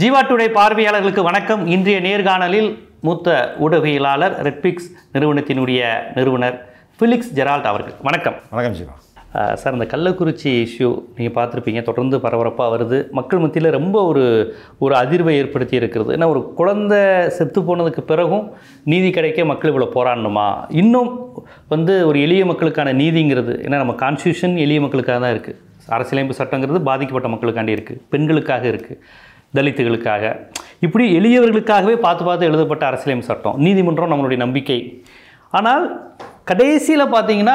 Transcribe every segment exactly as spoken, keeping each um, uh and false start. ஜீவாட்டுடைய பார்வையாளர்களுக்கு வணக்கம். இன்றைய நேர்காணலில் மூத்த ஊடகவியலாளர் ரெட் பிக்ஸ் நிறுவனத்தினுடைய நிறுவனர் ஃபிலிக்ஸ் ஜெரால்ட் அவர்கள். வணக்கம். வணக்கம் ஜீவா சார். இந்த கள்ளக்குறிச்சி இஷ்யூ நீங்கள் பார்த்துருப்பீங்க, தொடர்ந்து பரபரப்பாக வருது. மக்கள் மத்தியில் ரொம்ப ஒரு ஒரு அதிர்வை ஏற்படுத்தி இருக்கிறது. ஏன்னா ஒரு குழந்தை செத்து போனதுக்கு பிறகும் நீதி கிடைக்க மக்கள் இவ்வளோ போராடணுமா? இன்னும் வந்து ஒரு எளிய மக்களுக்கான நீதிங்கிறது, ஏன்னா நம்ம கான்ஸ்டியூஷன் எளிய மக்களுக்காக தான் இருக்குது, அரசியலமைப்பு சட்டங்கிறது பாதிக்கப்பட்ட மக்களுக்காண்டி இருக்குது, பெண்களுக்காக இருக்குது, தலித்துகளுக்காக, இப்படி எளியவர்களுக்காகவே பார்த்து பார்த்து எழுதப்பட்ட அரசியலமைப்பு சட்டம், நீதிமன்றம் நம்மளுடைய நம்பிக்கை. ஆனால் கடைசியில் பார்த்திங்கன்னா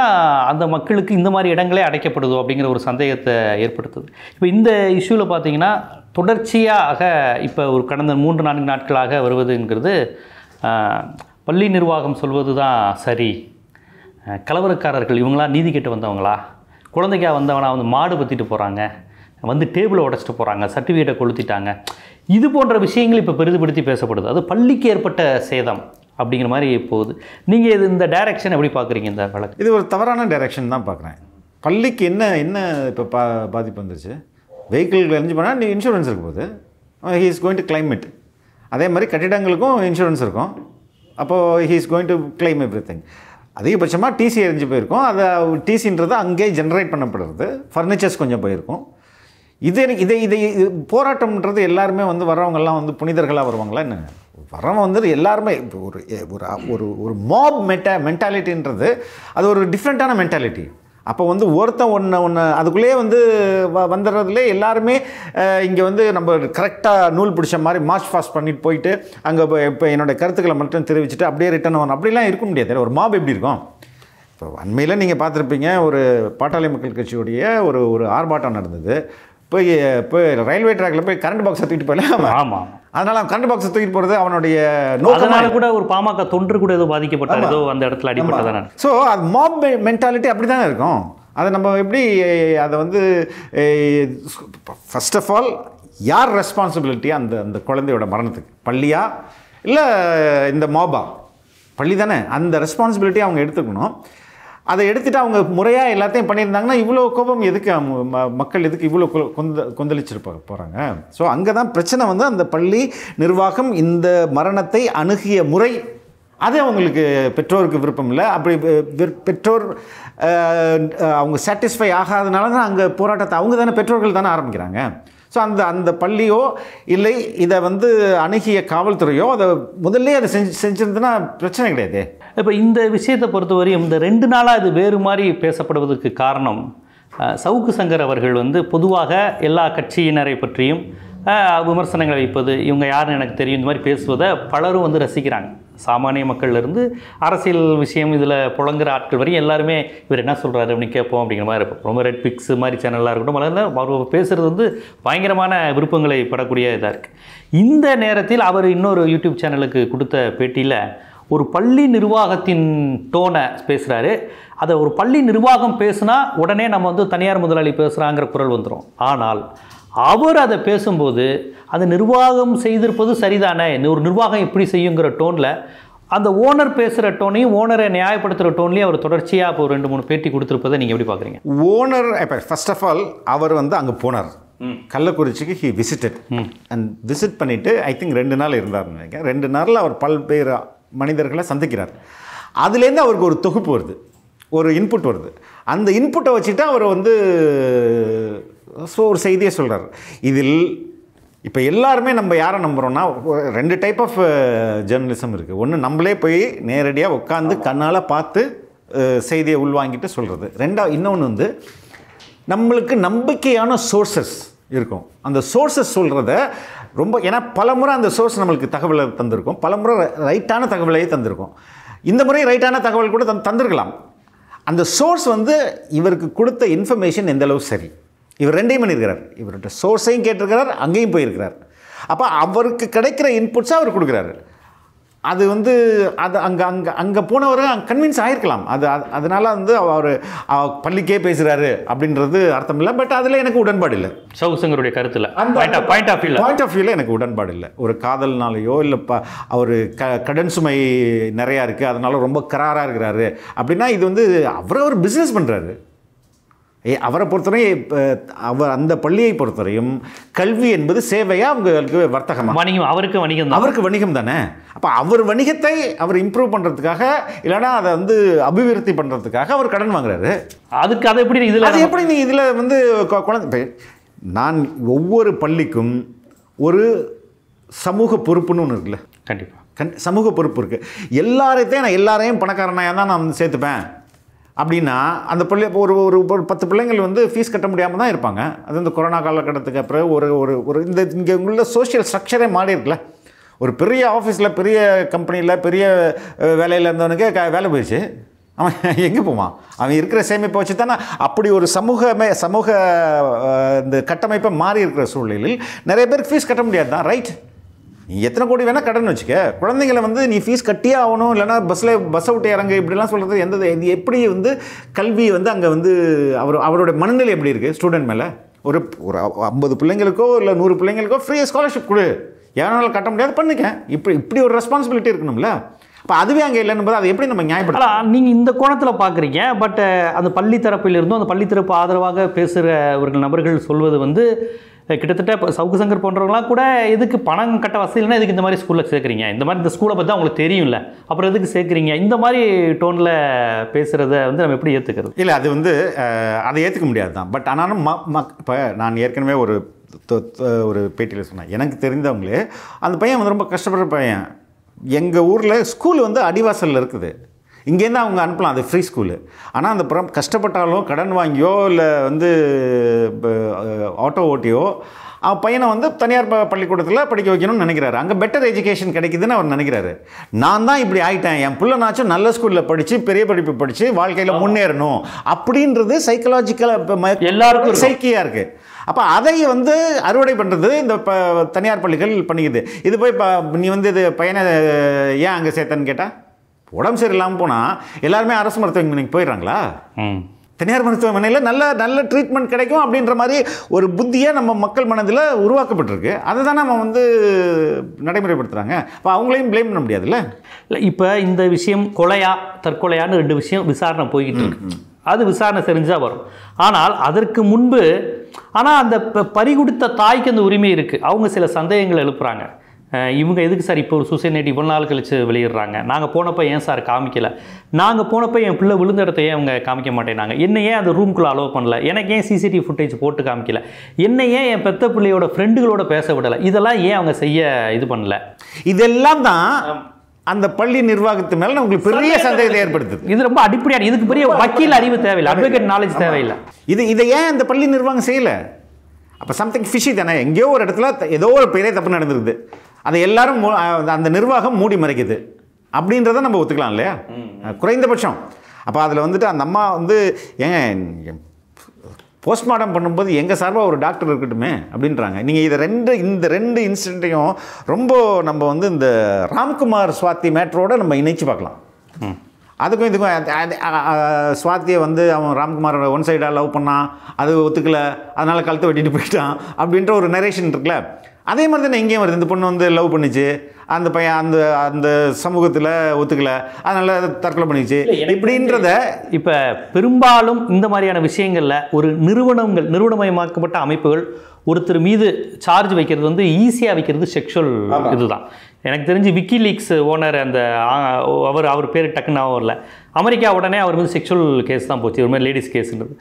அந்த மக்களுக்கு இந்த மாதிரி இடங்களே அடைக்கப்படுதோ அப்படிங்கிற ஒரு சந்தேகத்தை ஏற்படுத்துது. இப்போ இந்த இஷ்யூவில் பார்த்திங்கன்னா தொடர்ச்சியாக இப்போ ஒரு கடந்த மூன்று நான்கு நாட்களாக வருவதுங்கிறது, பள்ளி நிர்வாகம் சொல்வது தான் சரி, கலவரக்காரர்கள் இவங்களா, நீதி கேட்டு வந்தவங்களா, குழந்தைக்காக வந்தவனா வந்து மாடு பற்றிட்டு போகிறாங்க, வந்து டேபிளை உடச்சிட்டு போகிறாங்க, சர்டிஃபிகேட்டை கொளுத்திட்டாங்க, இது போன்ற விஷயங்கள் இப்போ பெரிதுபடுத்தி பேசப்படுது. அது பள்ளிக்கு ஏற்பட்ட சேதம் அப்படிங்கிற மாதிரி போகுது. நீங்கள் இது இந்த டைரக்ஷன் எப்படி பார்க்குறீங்க? இந்த வழக்கு இது ஒரு தவறான டைரக்ஷன் தான் பார்க்குறேன். பள்ளிக்கு என்ன என்ன இப்போ பா பாதிப்பு வந்துருச்சு? வெஹிக்கிள்கள் எரிஞ்சு போனால் நீ இன்சூரன்ஸ் இருக்கும் போது he is going to claim it. அதே மாதிரி கட்டிடங்களுக்கும் இன்சூரன்ஸ் இருக்கும், அப்போது he is going to claim everything. அதிகபட்சமாக டிசி எரிஞ்சு போயிருக்கும், அதை டிசின்றது அங்கேயே ஜென்ரேட் பண்ணப்படுறது, ஃபர்னிச்சர்ஸ் கொஞ்சம் போயிருக்கும். இது எனக்கு இதை இதை இது போராட்டம்ன்றது எல்லாருமே வந்து வர்றவங்கெல்லாம் வந்து புனிதர்களாக வருவாங்களா என்ன? வர்றவங்க வந்து எல்லாருமே இப்போ ஒரு ஒரு ஒரு மாப் மெட்டா மென்டாலிட்டின்றது அது ஒரு டிஃப்ரெண்ட்டான மென்டாலிட்டி. அப்போ வந்து ஒருத்தன் ஒன்று ஒன்று அதுக்குள்ளேயே வந்து வ வந்துடுறதுலே எல்லாருமே இங்கே வந்து நம்ம கரெக்டாக நூல் பிடிச்ச மாதிரி மார்ச் ஃபாஸ்ட் பண்ணிட்டு போயிட்டு அங்கே இப்போ இப்போ என்னோடய கருத்துக்களை மட்டும் தெரிவிச்சுட்டு அப்படியே ரிட்டர்ன் வரணும் அப்படிலாம் இருக்க முடியாது. ஒரு மாப் எப்படி இருக்கும்? இப்போ அண்மையில் நீங்கள் பார்த்துருப்பீங்க, ஒரு பாட்டாளி மக்கள் கட்சியுடைய ஒரு ஒரு ஆர்ப்பாட்டம் நடந்தது. போய் இப்போ ரயில்வே ட்ராக்ல போய் கரண்ட் பாக்ஸை தூக்கிட்டு போயிடலாம். ஆமாம், அதனால் கரண்ட் பாக்ஸை தூக்கிட்டு போகிறது அவனுடைய நோக்கமாக கூட ஒரு பாமக தொன்று கூட ஏதோ பாதிக்கப்பட்ட ஏதோ அந்த இடத்துல அடிப்பட்டதான். ஸோ அது மாப் மென்டாலிட்டி அப்படி தானே இருக்கும். அதை நம்ம எப்படி அதை வந்து ஃபர்ஸ்ட் ஆஃப் ஆல் யார் ரெஸ்பான்சிபிலிட்டியாக அந்த அந்த குழந்தையோட மரணத்துக்கு? பள்ளியா இல்லை இந்த மாபா? பள்ளி தானே. அந்த ரெஸ்பான்சிபிலிட்டி அவங்க எடுத்துக்கணும். அதை எடுத்துகிட்டு அவங்க முறையாக எல்லாத்தையும் பண்ணியிருந்தாங்கன்னா இவ்வளோ கோபம் எதுக்கு? மக்கள் எதுக்கு இவ்வளோ கொந்த கொந்தளிச்சிருப்பா போகிறாங்க? ஸோ அங்கே தான் பிரச்சனை வந்து அந்த பள்ளி நிர்வாகம் இந்த மரணத்தை அணுகிய முறை, அது அவங்களுக்கு பெற்றோருக்கு விருப்பம் இல்லை. அப்படி பெற்றோர் அவங்க சாட்டிஸ்ஃபை ஆகாதனால தான் அங்கே போராட்டத்தை அவங்க தானே பெற்றோர்கள் தானே ஆரம்பிக்கிறாங்க. ஸோ அந்த அந்த பள்ளியோ இல்லை இதை வந்து அணுகிய காவல்துறையோ அதை முதல்ல அதை செஞ்சு செஞ்சுருந்ததுன்னா பிரச்சனை கிடையாது. இப்போ இந்த விஷயத்தை பொறுத்தவரையும் இந்த ரெண்டு நாளாக இது வேறு மாதிரி பேசப்படுவதற்கு காரணம், சவுக்கு சங்கர் அவர்கள் வந்து பொதுவாக எல்லா கட்சியினரை பற்றியும் விமர்சனங்களை வைப்பது, இவங்க யாருன்னு எனக்கு தெரியும், இந்த மாதிரி பேசுவதை பலரும் வந்து ரசிக்கிறாங்க. சாமானிய மக்கள்லேருந்து அரசியல் விஷயம் இதில் புழங்குற ஆட்கள் வரையும் எல்லாருமே இவர் என்ன சொல்கிறாரு அப்படின்னு கேட்போம் அப்படிங்கிற மாதிரி இருப்போம். ரொம்ப ரெட் பிக்ஸ் மாதிரி சேனலாக இருக்கட்டும், அவர் பேசுகிறது வந்து பயங்கரமான விருப்பங்களை படக்கூடிய இதாக இருக்குது. இந்த நேரத்தில் அவர் இன்னொரு யூடியூப் சேனலுக்கு கொடுத்த பேட்டியில் ஒரு பள்ளி நிர்வாகத்தின் டோனை பேசுகிறாரு. அதை ஒரு பள்ளி நிர்வாகம் பேசுனா உடனே நம்ம வந்து தனியார் முதலாளி பேசுகிறாங்கிற குரல் வந்துடும். ஆனால் அவர் அதை பேசும்போது அந்த நிர்வாகம் செய்திருப்பது சரிதானே, ஒரு நிர்வாகம் எப்படி செய்யுங்கிற டோனில் அந்த ஓனர் பேசுகிற டோனையும் ஓனரை நியாயப்படுத்துகிற டோன்லேயும் அவர் தொடர்ச்சியாக இப்போ ரெண்டு மூணு பேட்டி கொடுத்துருப்பதை நீங்கள் எப்படி பார்க்குறீங்க? ஓனர் இப்போ ஃபர்ஸ்ட் ஆஃப் ஆல் அவர் வந்து அங்கே போனார், கள்ளக்குறிச்சிக்கு ஹி விசிட்டட் அண்ட் விசிட் பண்ணிவிட்டு ஐ திங்க் ரெண்டு நாள் இருந்தார்னு நினைக்கிறேன். ரெண்டு நாளில் அவர் பல்வேறு மனிதர்களை சந்திக்கிறார். அதுலேருந்து அவருக்கு ஒரு தொகுப்பு வருது, ஒரு இன்புட் வருது. அந்த இன்புட்டை வச்சுட்டு அவர் வந்து ஸோ ஒரு செய்தியை சொல்கிறார். இதில் இப்போ எல்லாருமே நம்ம யாரை நம்புகிறோன்னா ரெண்டு டைப் ஆஃப் ஜேர்னலிசம் இருக்குது. ஒன்று நம்மளே போய் நேரடியாக உட்காந்து கண்ணால் பார்த்து செய்தியை உள்வாங்கிட்டு சொல்கிறது. ரெண்டா இன்னொன்று வந்து நம்மளுக்கு நம்பிக்கையான சோர்ஸஸ் இருக்கும், அந்த சோர்ஸஸ் சொல்கிறத ரொம்ப, ஏன்னா பல முறை அந்த சோர்ஸ் நம்மளுக்கு தகவலை தந்திருக்கும், பல முறை ரைட்டான தகவலையே தந்திருக்கும். இந்த முறை ரைட்டான தகவல் கூட தந் தந்திருக்கலாம். அந்த சோர்ஸ் வந்து இவருக்கு கொடுத்த இன்ஃபர்மேஷன் எந்தளவு சரி, இவர் ரெண்டையும் பண்ணியிருக்கிறார். இவர்கிட்ட சோர்ஸையும் கேட்டிருக்கிறார், அங்கேயும் போயிருக்கிறார். அப்போ அவருக்கு கிடைக்கிற இன்புட்ஸாக அவர் கொடுக்குறாரு. அது வந்து அது அங்கே அங்கே அங்கே போனவர் அங்கே கன்வின்ஸ் ஆகிருக்கலாம். அது அதனால் வந்து அவர் பள்ளிக்கே பேசுகிறாரு அப்படின்றது அர்த்தம் இல்லை. பட் அதில் எனக்கு உடன்பாடு இல்லை. சவுசங்கருடைய கருத்தில் பாயிண்ட் ஆஃப் பாயிண்ட் ஆஃப் வியூவில் எனக்கு உடன்பாடு இல்லை. ஒரு காதல்னாலேயோ இல்லை ப அவர் க கடன் சுமை நிறையா இருக்குது, அதனால் ரொம்ப கராராக இருக்கிறாரு அப்படின்னா இது வந்து அவரை ஒரு பிஸ்னஸ் பண்ணுறாரு. அவரை பொறுத்தவரையும் அவர் அந்த பள்ளியை பொறுத்தவரையும் கல்வி என்பது சேவையாக அவங்களுக்கு வர்த்தகமாக வணிகம் அவருக்கு வணிகம் அவருக்கு வணிகம் தானே. அப்போ அவர் வணிகத்தை அவர் இம்ப்ரூவ் பண்ணுறதுக்காக இல்லைனா அதை வந்து அபிவிருத்தி பண்ணுறதுக்காக அவர் கடன் வாங்குறாரு. அதுக்கு அதை எப்படி இதில் அது எப்படி நீ இதில் வந்து குழந்தை நான் ஒவ்வொரு பள்ளிக்கும் ஒரு சமூக பொறுப்புன்னு ஒன்று இருக்குல்ல. கண்டிப்பாக கண் சமூக பொறுப்பு இருக்குது. எல்லாரையும் நான் எல்லாரையும் பணக்காரனாக தான் நான் வந்து சேர்த்துப்பேன் அப்படின்னா அந்த பிள்ளை ஒரு ஒரு பத்து பிள்ளைங்கள் வந்து ஃபீஸ் கட்ட முடியாமல் தான் இருப்பாங்க. அது இந்த கொரோனா காலகட்டத்துக்கு அப்புறம் ஒரு ஒரு இந்த இங்கே உள்ள சோஷியல் ஸ்ட்ரக்சரே மாறி இருக்குல்ல. ஒரு பெரிய ஆஃபீஸில் பெரிய கம்பெனியில் பெரிய வேலையில் இருந்தவனுக்கு க வேலை போயிடுச்சு. அவன் எங்கே போவான்? அவன் இருக்கிற சேமிப்பை வச்சு தானே. அப்படி ஒரு சமூகமே சமூக இந்த கட்டமைப்பை மாறி இருக்கிற சூழ்நிலையில் நிறைய பேருக்கு ஃபீஸ் கட்ட முடியாது தான். ரைட், நீ எத்தனை கோடி வேணால் கடன் வச்சுக்க, குழந்தைங்களை வந்து நீ ஃபீஸ் கட்டியே ஆகணும், இல்லைனா பஸ்ஸில் பஸ்ஸை விட்டு இறங்க, இப்படிலாம் சொல்கிறது எந்த இது எப்படி வந்து கல்வி வந்து அங்கே வந்து அவர் அவரோட மனநிலை எப்படி இருக்குது ஸ்டூடெண்ட் மேலே? ஒரு ஒரு ஐம்பது பிள்ளைங்களுக்கோ இல்லை நூறு பிள்ளைங்களுக்கோ ஃப்ரீயாக ஸ்காலர்ஷிப் கொடு, எவனால் கட்ட முடியாது பண்ணிக்க, இப்படி இப்படி ஒரு ரெஸ்பான்சிபிலிட்டி இருக்கணும்ல. அப்போ அதுவே அங்கே இல்லைன்னு போது அதை எப்படி நம்ம நியாயப்படுத்தலாம்? நீங்கள் இந்த கோணத்தில் பார்க்குறீங்க. பட் அந்த பள்ளி தரப்பிலிருந்தும் அந்த பள்ளி தரப்பு ஆதரவாக பேசுகிற ஒரு நபர்கள் சொல்வது வந்து கிட்டத்தட்ட இப்போ சவுக்கு சங்கர் போன்றவங்களாம் கூட எதுக்கு பணம் கட்ட வசதி இல்லைன்னா எதுக்கு இந்த மாதிரி ஸ்கூலில் சேர்க்குறீங்க, இந்த மாதிரி இந்த ஸ்கூலை பற்றி அவங்களுக்கு தெரியும்ல, அப்புறம் எதுக்கு சேர்க்குறீங்க, இந்த மாதிரி டோனில் பேசுகிறத வந்து நம்ம எப்படி ஏற்றுக்கிறது? இல்லை அது வந்து அதை ஏற்றுக்க முடியாது தான். பட் ஆனாலும் ம இப்போ நான் ஏற்கனவே ஒரு ஒரு பேட்டியில் சொன்னேன், எனக்கு தெரிந்தவங்களே அந்த பையன் வந்து ரொம்ப கஷ்டப்படுற பையன். எங்கள் ஊரில் ஸ்கூல் வந்து அடிவாசலில் இருக்குது, இங்கேருந்து அவங்க அனுப்பலாம், அது ஃப்ரீ ஸ்கூலு. ஆனால் அந்த புறம் கஷ்டப்பட்டாலும் கடன் வாங்கியோ இல்லை வந்து ஆட்டோ ஓட்டியோ அவன் பையனை வந்து தனியார் பள்ளிக்கூடத்தில் படிக்க வைக்கணும்னு நினைக்கிறாரு. அங்கே பெட்டர் எஜுகேஷன் கிடைக்குதுன்னு அவர் நினைக்கிறாரு. நான் தான் இப்படி ஆகிட்டேன், என் பிள்ளைனாச்சும் நல்ல ஸ்கூலில் படித்து பெரிய படிப்பு படித்து வாழ்க்கையில் முன்னேறணும் அப்படின்றது சைக்கலாஜிக்கலாக எல்லாருக்கும் சைக்கியாக இருக்குது. அப்போ அதை வந்து அறுவடை பண்ணுறது இந்த ப தனியார் பள்ளிகள் பண்ணிக்குது. இது போய் இப்போ நீ வந்து இது பையனை ஏன் அங்கே சேர்த்தேன்னு கேட்டால் உடம்பு சரியில்லாமல் போனால் எல்லாருமே அரசு மருத்துவமனைக்கு போயிடுறாங்களா? தனியார் மருத்துவமனையில் நல்ல நல்ல ட்ரீட்மெண்ட் கிடைக்கும் அப்படின்ற மாதிரி ஒரு புத்தியாக நம்ம மக்கள் மனதில் உருவாக்கப்பட்டிருக்கு. அதை தான் நம்ம வந்து நடைமுறைப்படுத்துகிறாங்க. அப்போ அவங்களையும் ப்ளேம் பண்ண முடியாதுல்ல. இல்லை இப்போ இந்த விஷயம் கொலையா தற்கொலையான்னு ரெண்டு விஷயம் விசாரணை போய்கிட்டு இருக்கு. அது விசாரணை செஞ்சால் வரும். ஆனால் அதற்கு முன்பு ஆனால் அந்த பறிகொடுத்த தாய்க்கு அந்த உரிமை இருக்குது. அவங்க சில சந்தேகங்களை எழுப்புறாங்க. இவங்க எதுக்கு சார் இப்போ ஒரு சூசைட் நைட் இவ்வளோ நாள் கழித்து வெளியிடுறாங்க, நாங்கள் போனப்போ ஏன் சார் காமிக்கலை, நாங்கள் போனப்போ என் பிள்ளை விழுந்த இடத்தையே அவங்க காமிக்க மாட்டேனாங்க, என்ன ஏன் அந்த ரூம்குள்ளே அலோவ் பண்ணல, எனக்கு ஏன் சிசிடிவி ஃபுட்டேஜ் போட்டு காமிக்கல, என்ன ஏன் என் பெத்த பிள்ளையோட ஃப்ரெண்டுகளோட பேச விடலை, இதெல்லாம் ஏன் அவங்க செய்ய இது பண்ணல? இதெல்லாம் தான் அந்த பள்ளி நிர்வாகத்து மேலே உங்களுக்கு பெரிய சந்தேகத்தை ஏற்படுத்துது. இது ரொம்ப அடிப்படையான, இதுக்கு பெரிய வக்கீல் அறிவு தேவையில்லை, அட்வொகேட் நாலேஜ் தேவையில்லை. இது இதை ஏன் அந்த பள்ளி நிர்வாகம் செய்யலை? அப்போ சம்திங் ஃபிஷி தானே. எங்கேயோ ஒரு இடத்துல ஏதோ ஒரு பெரிய தப்பு நடந்துருக்குது, அதை எல்லாரும் அந்த நிர்வாகம் மூடி மறைக்குது அப்படின்றத நம்ம ஒத்துக்கலாம் இல்லையா? குறைந்தபட்சம் அப்போ அதில் வந்துட்டு அந்த அம்மா வந்து ஏங்க போஸ்ட்மார்ட்டம் பண்ணும்போது எங்கள் சார்பாக ஒரு டாக்டர் இருக்கட்டுமே அப்படின்றாங்க. நீங்கள் இதை ரெண்டு இந்த ரெண்டு இன்சிடெண்ட்டையும் ரொம்ப நம்ம வந்து இந்த ராம்குமார் சுவாதி மேட்டரோட நம்ம இணைச்சு பார்க்கலாம். அதுக்கும் இதுக்கும் சுவாத்தியை வந்து அவன் ராம்குமார் ஒன் சைடாக லவ் பண்ணான், அது ஒத்துக்கலை, அதனால் கழுத்தை வெட்டிட்டு போயிட்டான் அப்படின்ற ஒரு நரேஷன் இருக்குல்ல. அதே மாதிரி தானே எங்கேயும் வருது. இந்த பொண்ணு வந்து லவ் பண்ணிச்சு, அந்த பையன் அந்த அந்த சமூகத்தில் ஒத்துக்கலை, அதனால் தற்கொலை பண்ணிச்சு இப்படின்றத. இப்போ பெரும்பாலும் இந்த மாதிரியான விஷயங்களில் ஒரு நிறுவனங்கள் நிறுவனமயமாக்கப்பட்ட அமைப்புகள் ஒருத்தர் மீது சார்ஜ் வைக்கிறது வந்து ஈஸியாக வைக்கிறது செக்ஷுவல் இதுதான். எனக்கு தெரிஞ்சு விக்கி லீக்ஸ் ஓனர் அந்த அவர் அவர் பேர் டக்குனாவும் வரல, அமெரிக்கா உடனே அவர் மீது செக்ஷுவல் கேஸ் தான் போச்சு. ஒரு மாதிரி லேடிஸ் கேஸுன்றது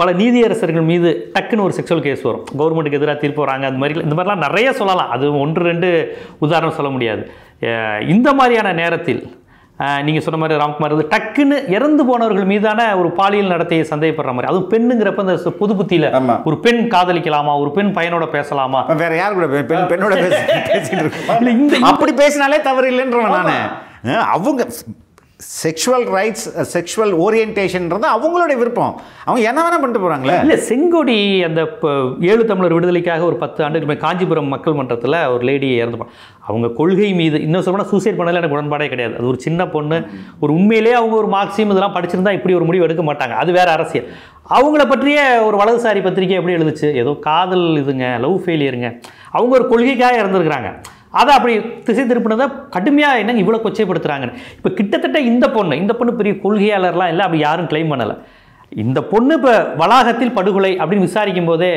பல நீதியரசர்கள் மீது டக்குன்னு ஒரு செக்ஷுவல் கேஸ் வரும், கவர்மெண்ட்டுக்கு எதிராக தீர்ப்பு வராங்க. அந்த மாதிரி இந்த மாதிரிலாம் நிறைய சொல்லலாம், அது ஒன்று ரெண்டு உதாரணம் சொல்ல முடியாது. இந்த மாதிரியான நேரத்தில் நீங்கள் சொன்ன மாதிரி ராம்குமார் வந்து டக்குன்னு இறந்து போனவர்கள் மீதான ஒரு பாலியல் நடத்தையை சந்தேகப்படுற மாதிரி, அதுவும் பெண்ணுங்கிறப்ப அந்த பொது புத்தியில் ஒரு பெண் காதலிக்கலாமா, ஒரு பெண் பையனோட பேசலாமா, வேற யார் கூட பெண்ணோட அப்படி பேசினாலே தவறு இல்லைன்றவன் நானே. அவங்க செக்ஷுவல் ரைட்ஸ் செக்ஷுவல் ஓரியன்டேஷன்றது அவங்களுடைய விருப்பம், அவங்க என்ன வேணால் பண்ணிட்டு போகிறாங்களே. இல்லை செங்கோடி அந்த ஏழு தமிழர் விடுதலைக்காக ஒரு பத்து ஆண்டுக்கு காஞ்சிபுரம் மக்கள் மன்றத்தில் ஒரு லேடியை இறந்துப்பாங்க. அவங்க கொள்கை மீது இன்னும் சொல்லணும்னா சூசைட் பண்ணதில் எனக்கு உடன்பாடே கிடையாது. அது ஒரு சின்ன பொண்ணு, ஒரு உண்மையிலே அவங்க ஒரு மார்க்ஸியம் இதெல்லாம் படிச்சிருந்தா இப்படி ஒரு முடிவு எடுக்க மாட்டாங்க, அது வேறு அரசியல். அவங்கள பற்றிய ஒரு வலதுசாரி பத்திரிக்கை எப்படி எழுதுச்சு, ஏதோ காதல் இதுங்க லவ் ஃபெயிலியருங்க, அவங்க ஒரு கொள்கைக்காக இறந்துருக்குறாங்க. அதை அப்படி திசை திருப்பினதை கடுமையாக என்னங்க இவ்வளோ கொச்சைப்படுத்துகிறாங்கன்னு. இப்போ கிட்டத்தட்ட இந்த பொண்ணு இந்த பொண்ணு பெரிய கொள்கையாளர்லாம் இல்லை, அப்படி யாரும் கிளைம் பண்ணலை. இந்த பொண்ணு இப்ப வளாகத்தில் படுகொலை அப்படினு விசாரிக்கும்போதே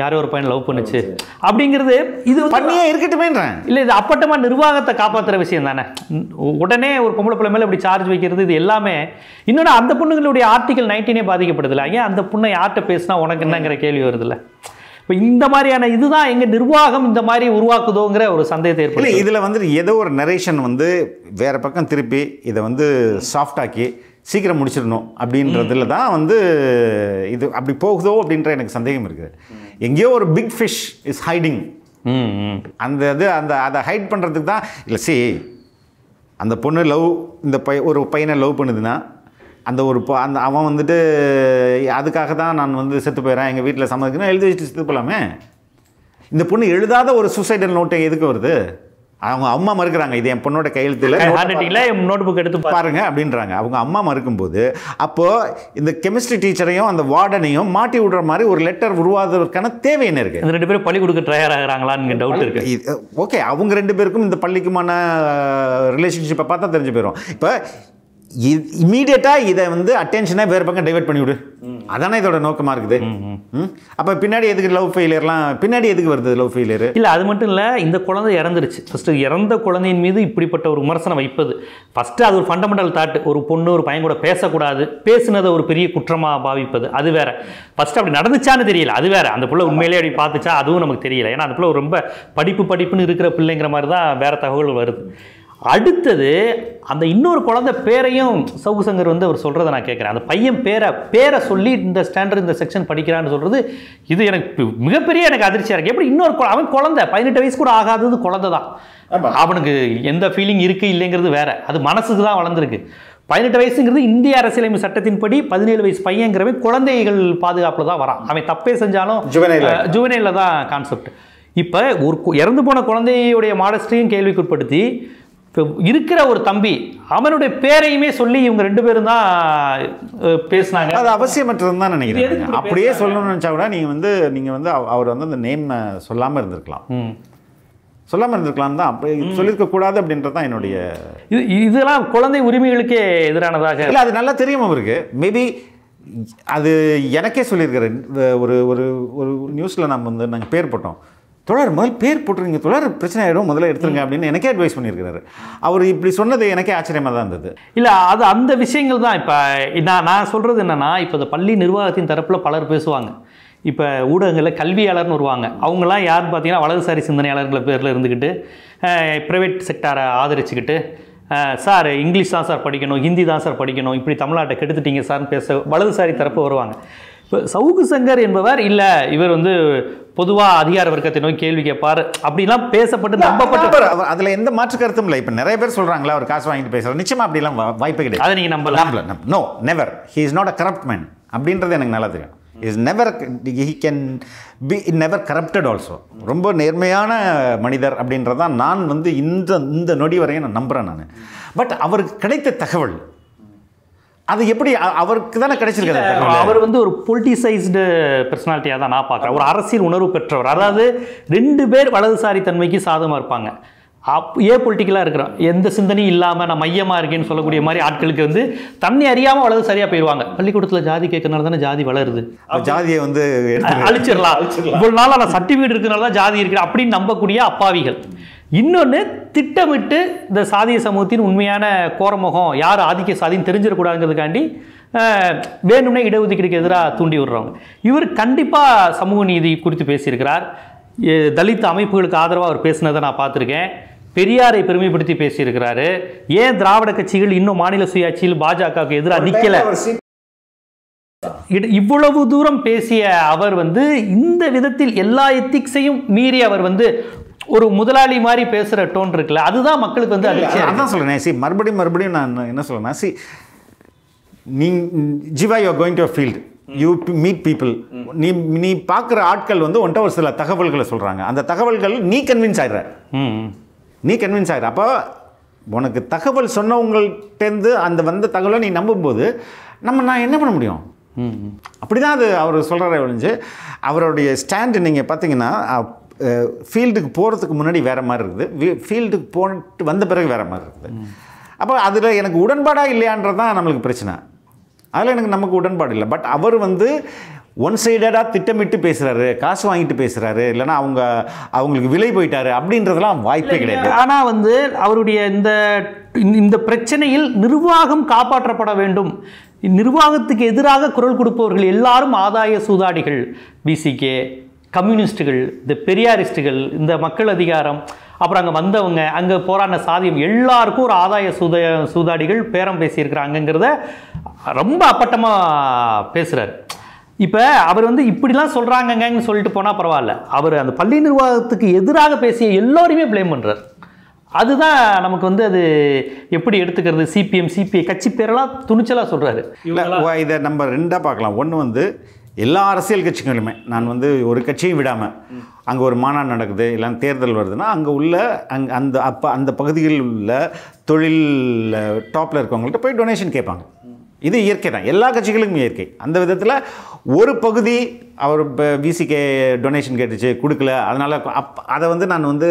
யாரோ ஒரு பையன் லவ் பண்ணுச்சு அப்படிங்கிறது இது பண்ணியே இருக்கட்டுமேன்றேன். இல்ல இது அப்பட்டமா நிர்வாகத்தை காப்பாத்துற விஷயம் தானே. உடனே ஒரு பொம்பளை புள்ள மேல இப்படி சார்ஜ் வைக்கிறது இது எல்லாமே இன்னொரு அந்த பொண்ணுங்களுடைய ஆர்டிகல் பதினெட்டு பாதிக்கப்படுதுல. ஏன் அந்த பொண்ணை யார்ட்ட பேசினா உனக்கு என்னங்கிற கேள்வி வருதுல்ல. இப்போ இந்த மாதிரியான இதுதான் எங்க நிர்வாகம் இந்த மாதிரி உருவாக்குதோங்கிற ஒரு சந்தேகத்தை ஏற்படுது. இதுல வந்து ஏதோ ஒரு நரேஷன் வந்து வேற பக்கம் திருப்பி இதை வந்து சாஃப்டாக்கி சீக்கிரம் முடிச்சிடணும் அப்படின்றதுல தான் வந்து இது அப்படி போகுதோ அப்படின்ற எனக்கு சந்தேகம் இருக்குது. எங்கேயோ ஒரு பிக் ஃபிஷ் இஸ் ஹைடிங். அந்த இது அந்த அதை ஹைட் பண்ணுறதுக்கு தான். இல்லை சி அந்த பொண்ணு லவ் இந்த பை ஒரு பையனை லவ் பண்ணுதுன்னா அந்த ஒரு அந்த அவன் வந்துட்டு அதுக்காக தான் நான் வந்து செத்து போயிடறேன் எங்கள் வீட்டில் சம்மதிக்குன்னா எழுதி வச்சுட்டு செத்து போகலாமே. இந்த பொண்ணு எழுதாத ஒரு சூசைடல் நோட்டை எதுக்கு வருது? அவங்க அம்மா மறுக்கிறாங்க, இது என் பொண்ணோட கையெழுத்தில் நோட் புக் எடுத்து பாருங்க அப்படின்றாங்க. அவங்க அம்மா மறுக்கும்போது அப்போது இந்த கெமிஸ்ட்ரி டீச்சரையும் அந்த வார்டனையும் மாட்டி விடுற மாதிரி ஒரு லெட்டர் உருவாதற்கான தேவை என்ன இருக்குது? இந்த ரெண்டு பேரும் பள்ளி கொடுக்க ட்ரையர் ஆகிறாங்களான்னு டவுட் இருக்குது. ஓகே, அவங்க ரெண்டு பேருக்கும் இந்த பள்ளிக்குமான ரிலேஷன்ஷிப்பை பார்த்தா தெரிஞ்சு போயிடும். இப்போ இது இமீடியட்டாக இதை வந்து அட்டென்ஷனாக வேறு பக்கம் டைவெர்ட் பண்ணிவிடு, அதானே இதோட நோக்கமாக இருக்குது. அப்போ பின்னாடி எதுக்கு லவ் ஃபெயிலியர்லாம் பின்னாடி எதுக்கு வருது லவ் ஃபெயிலியர்? இல்லை அது மட்டும் இல்லை, இந்த குழந்தை இறந்துருச்சு. ஃபஸ்ட்டு இறந்த குழந்தையின் மீது இப்படிப்பட்ட ஒரு விமர்சனம் வைப்பது ஃபஸ்ட்டு அது ஒரு ஃபண்டமெண்டல் தாட். ஒரு பொண்ணு ஒரு பையன் கூட பேசக்கூடாது, பேசுனதை ஒரு பெரிய குற்றமாக பாவிப்பது அது வேற. ஃபஸ்ட்டு அப்படி நடந்துச்சான்னு தெரியல, அது வேற. அந்த பிள்ளை உண்மையிலே அப்படி பார்த்துச்சா அதுவும் நமக்கு தெரியல. ஏன்னா அந்த பிள்ளை ரொம்ப படிப்பு படிப்புன்னு இருக்கிற பிள்ளைங்கிற மாதிரி தான் வேறு தகவல் வருது. அடுத்தது அந்த இன்னொரு குழந்தை பேரையும் சவுக்கு சங்கர் வந்து அவர் சொல்கிறத நான் கேட்குறேன். அந்த பையன் பேரை பேரை சொல்லி இந்த ஸ்டாண்டர்ட் இந்த செக்ஷன் படிக்கிறான்னு சொல்கிறது இது எனக்கு மிகப்பெரிய எனக்கு அதிர்ச்சியாக இருக்குது. எப்படி இன்னொரு அவன் குழந்தை பதினெட்டு வயசு கூட ஆகாதது குழந்தை தான். அவனுக்கு எந்த ஃபீலிங் இருக்குது இல்லைங்கிறது வேறு, அது மனசுக்கு தான் வளர்ந்துருக்கு. பதினெட்டு வயசுங்கிறது இந்திய அரசியலமைப்பு சட்டத்தின்படி பதினேழு வயசு பையங்கிறவன் குழந்தைகள் பாதுகாப்பில் தான் வரான். அவன் தப்பே செஞ்சாலும் ஜுவனைலில் தான் கான்செப்ட். இப்போ ஒரு இறந்து போன குழந்தையுடைய மாடஸ்டியும் கேள்விக்குட்படுத்தி இப்போ இருக்கிற ஒரு தம்பி அவனுடைய பேரையுமே சொல்லி இவங்க ரெண்டு பேரும் தான் பேசினாங்க. அது அவசியமற்றது தான் நினைக்கிறேன். அப்படியே சொல்லணும்னு நினச்சா கூட நீங்கள் வந்து நீங்கள் வந்து அவர் வந்து அந்த நேம் சொல்லாமல் இருந்திருக்கலாம், சொல்லாமல் இருந்திருக்கலாம் தான். அப்படி சொல்லியிருக்க கூடாது அப்படின்றது தான் என்னுடைய இது. இதெல்லாம் குழந்தை உரிமைகளுக்கே எதிரானதாக இல்லை, அது நல்லா தெரியும் அவருக்கு. மேபி அது எனக்கே சொல்லியிருக்கிறேன். ஒரு ஒரு ஒரு நியூஸில் நம்ம வந்து நாங்கள் பேர் போட்டோம், தொடர் முதல் பேர் போட்டுருங்க, தொடர் பிரச்சனை ஆகிடும், முதல்ல எடுத்துருங்க அப்படின்னு எனக்கே அட்வைஸ் பண்ணியிருக்கிறாரு. அவர் இப்படி சொன்னது எனக்கே ஆச்சரியமாக தான் இருந்தது. இல்லை அது அந்த விஷயங்கள் தான். இப்போ நான் நான் சொல்கிறது என்னென்னா, இப்போ இந்த பள்ளி நிர்வாகத்தின் தரப்பில் பலர் பேசுவாங்க. இப்போ ஊடகங்களில் கல்வியாளர்னு வருவாங்க. அவங்களாம் யாருன்னு பார்த்தீங்கன்னா வலதுசாரி சிந்தனையாளர்கள் பேரில் இருந்துக்கிட்டு ப்ரைவேட் செக்டாரை ஆதரிச்சுக்கிட்டு, சார் இங்கிலீஷ் தான் சார் படிக்கணும், ஹிந்தி தான் சார் படிக்கணும், இப்படி தமிழ்நாட்டை கெடுத்துட்டீங்க சார்னு பேச வலதுசாரி தரப்பு வருவாங்க. இப்போ சவுக்கு சங்கர் என்பவர் இல்லை இவர் வந்து பொதுவாக அதிகார வர்க்கத்தை நோக்கி கேள்வி கேட்பார் அப்படிலாம் பேசப்பட்டு நம்பப்பட்டு அதில் எந்த மாற்று கருத்தும் இல்லை. இப்போ நிறைய பேர் சொல்கிறாங்களா அவர் காசு வாங்கிட்டு பேசுகிறார், நிச்சயமாக அப்படிலாம் வாய்ப்பே கிடையாது. அதை நீங்கள் நம்பலாம். No never, he is not a corrupt man அப்படின்றது எனக்கு நல்லா தெரியும். Is never he can be in never corrupted also. ரொம்ப நேர்மையான மனிதர் அப்படின்றதான் நான் வந்து இந்த இந்த நொடி வரையும் நான் நம்புகிறேன் நான். பட் அவருக்கு கிடைத்த தகவல் அது எப்படி அவருக்கு தானே கிடைச்சிருக்காரு. அவர் வந்து ஒரு பொலிட்டிசைஸ்டு பர்சனாலிட்டியாக தான் நான் பார்க்குறேன். ஒரு அரசியல் உணர்வு பெற்றவர். அதாவது ரெண்டு பேர் வலதுசாரி தன்மைக்கு சாதமாக இருப்பாங்க. அப் ஏ பொலிட்டிக்கலாக இருக்கிறோம், எந்த சிந்தனையும் இல்லாமல் நான் மையமாக இருக்கேன்னு சொல்லக்கூடிய மாதிரி ஆட்களுக்கு வந்து தன்னை அறியாமல் வலதுசாரியாக போயிடுவாங்க. பள்ளிக்கூடத்தில் ஜாதி கேட்கறனால தானே ஜாதி வளருது, ஜாதியை வந்து அழிச்சிடலாம், இவ்வளோ நாள் நான் சர்டிஃபிகேட் இருக்கிறனால தான் ஜாதி இருக்கிறேன் அப்படின்னு நம்பக்கூடிய அப்பாவிகள். இன்னொன்று திட்டமிட்டு இந்த சாதிய சமூகத்தின் உண்மையான கோரமுகம் யார் ஆதிக்க சாதின்னு தெரிஞ்சிடக்கூடாதுங்கிறதுக்காண்டி வேணும்னே இடஒதுக்கீடுக்கு எதிராக தூண்டி விடுறவங்க. இவர் கண்டிப்பாக சமூக நீதி குறித்து பேசியிருக்கிறார். தலித் அமைப்புகளுக்கு ஆதரவாக அவர் பேசினதை நான் பார்த்துருக்கேன். பெரியாரை பெருமைப்படுத்தி பேசியிருக்கிறாரு. ஏன் திராவிட கட்சிகள் இன்னும் மாநில சுயாட்சியில் பாஜகவுக்கு எதிராக நிற்கலை இவ்வளவு தூரம் பேசிய அவர் வந்து இந்த விதத்தில் எல்லா எத்திக்ஸையும் மீறி அவர் வந்து ஒரு முதலாளி மாதிரி பேசுகிற டோன் இருக்குல்ல, அதுதான் மக்களுக்கு வந்து அதிர்ச்சி. அதான் சொல்கிறேன். சி மறுபடியும் மறுபடியும் நான் என்ன சொல்கிறேன்னா, சி நீ Jeeva you are going to a field, you meet people, நீ நீ பார்க்குற ஆட்கள் வந்து ஒன்ட்ட ஒரு சில தகவல்களை சொல்கிறாங்க. அந்த தகவல்கள் நீ கன்வின்ஸ் ஆகிடுற நீ கன்வின்ஸ் ஆகிடுற அப்போ உனக்கு தகவல் சொன்னவங்கள்டேருந்து அந்த வந்த தகவலை நீ நம்பும்போது நம்ம நான் என்ன பண்ண முடியும்? அப்படி தான் அது அவர் சொல்கிறார ஒழிஞ்சு அவருடைய ஸ்டாண்டு நீங்கள் பார்த்தீங்கன்னா ஃபீல்டுக்கு போகிறதுக்கு முன்னாடி வேறு மாதிரி இருக்குது, ஃபீல்டுக்கு போட்டு வந்த பிறகு வேறு மாதிரி இருக்குது. அப்போ அதில் எனக்கு உடன்பாடாக இல்லையான்றது தான் நம்மளுக்கு பிரச்சனை. அதில் எனக்கு நமக்கு உடன்பாடு இல்லை. பட் அவர் வந்து ஒன் சைடடாக திட்டமிட்டு பேசுகிறாரு, காசு வாங்கிட்டு பேசுகிறாரு, இல்லைனா அவங்க அவங்களுக்கு விலை போயிட்டாரு அப்படின்றதெல்லாம் வாய்ப்பே கிடையாது. ஆனால் வந்து அவருடைய இந்த இந்த பிரச்சனையில் நிர்வாகம் காப்பாற்றப்பட வேண்டும், நிர்வாகத்துக்கு எதிராக குரல் கொடுப்பவர்கள் எல்லாரும் ஆதாய சூதாடிகள், பிசிகே, கம்யூனிஸ்டுகள், இந்த பெரியாரிஸ்டுகள், இந்த மக்கள் அதிகாரம், அப்புறம் அங்கே வந்தவங்க, அங்கே போராடின சாதியம், எல்லாருக்கும் ஒரு ஆதாய சூத சூதாடிகள் பேரம் பேசியிருக்கிறாங்கிறத ரொம்ப அப்பட்டமாக பேசுகிறார். இப்போ அவர் வந்து இப்படிலாம் சொல்கிறாங்கங்கன்னு சொல்லிட்டு போனால் பரவாயில்ல, அவர் அந்த பள்ளி நிர்வாகத்துக்கு எதிராக பேசிய எல்லோருமே ப்ளேம் பண்ணுறார். அதுதான் நமக்கு வந்து அது எப்படி எடுத்துக்கிறது. சிபிஎம், சிபிஐ கட்சி பேரெல்லாம் துணிச்சலாக சொல்கிறாரு. இதை நம்ம ரெண்டாக பார்க்கலாம். ஒன்று வந்து எல்லா அரசியல் கட்சிகளுமே, நான் வந்து ஒரு கட்சியும் விடாமல், அங்கே ஒரு மாநாடு நடக்குது இல்லை தேர்தல் வருதுன்னா அங்கே உள்ள அங் அந்த அப்போ அந்த பகுதிகளில் உள்ள தொழில் டாப்பில் இருக்கவங்கள்ட்ட போய் டொனேஷன் கேட்பாங்க. இது இயற்கை தான், எல்லா கட்சிகளுக்கும் இயற்கை. அந்த விதத்தில் ஒரு பகுதி அவர் இப்போ விசிகே டொனேஷன் கேட்டுச்சு, கொடுக்கல, அதனால் அப் அதை வந்து நான் வந்து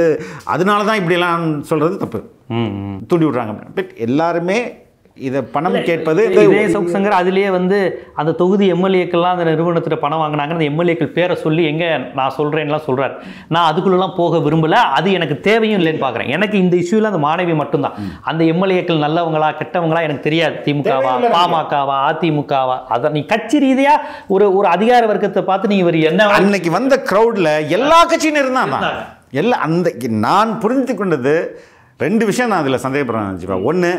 அதனால தான் இப்படிலாம் சொல்கிறது தப்பு, தூண்டி விட்றாங்க. பட் எல்லாருமே இதை பணம் கேட்பது சவுக்கு சங்கர் அதுலேயே வந்து அந்த தொகுதி எம்எல்ஏக்கள்லாம் அந்த நிறுவனத்தில் பணம் வாங்கினாங்க, அந்த எம்எல்ஏக்கள் பேரை சொல்லி எங்கே நான் சொல்கிறேன்லாம் சொல்கிறார். நான் அதுக்குள்ளெலாம் போக விரும்பலை, அது எனக்கு தேவையும் இல்லைன்னு பார்க்குறேன். எனக்கு இந்த இஷ்யூவில் அந்த மாணவி மட்டும்தான். அந்த எம்எல்ஏக்கள் நல்லவங்களா கெட்டவங்களா எனக்கு தெரியாது, திமுகவா பாமகவா அதிமுகவா, அதை நீ கட்சி ரீதியாக ஒரு ஒரு அதிகார வர்க்கத்தை பார்த்து நீ இவர் என்ன அன்னைக்கு வந்த க்ரௌடில் எல்லா கட்சியும் இருந்தான் எல்லா. அந்த நான் புரிந்து கொண்டது ரெண்டு விஷயம் நான் அதில் சந்தேகப்படுறேன் நினச்சிப்பேன். ஒன்று,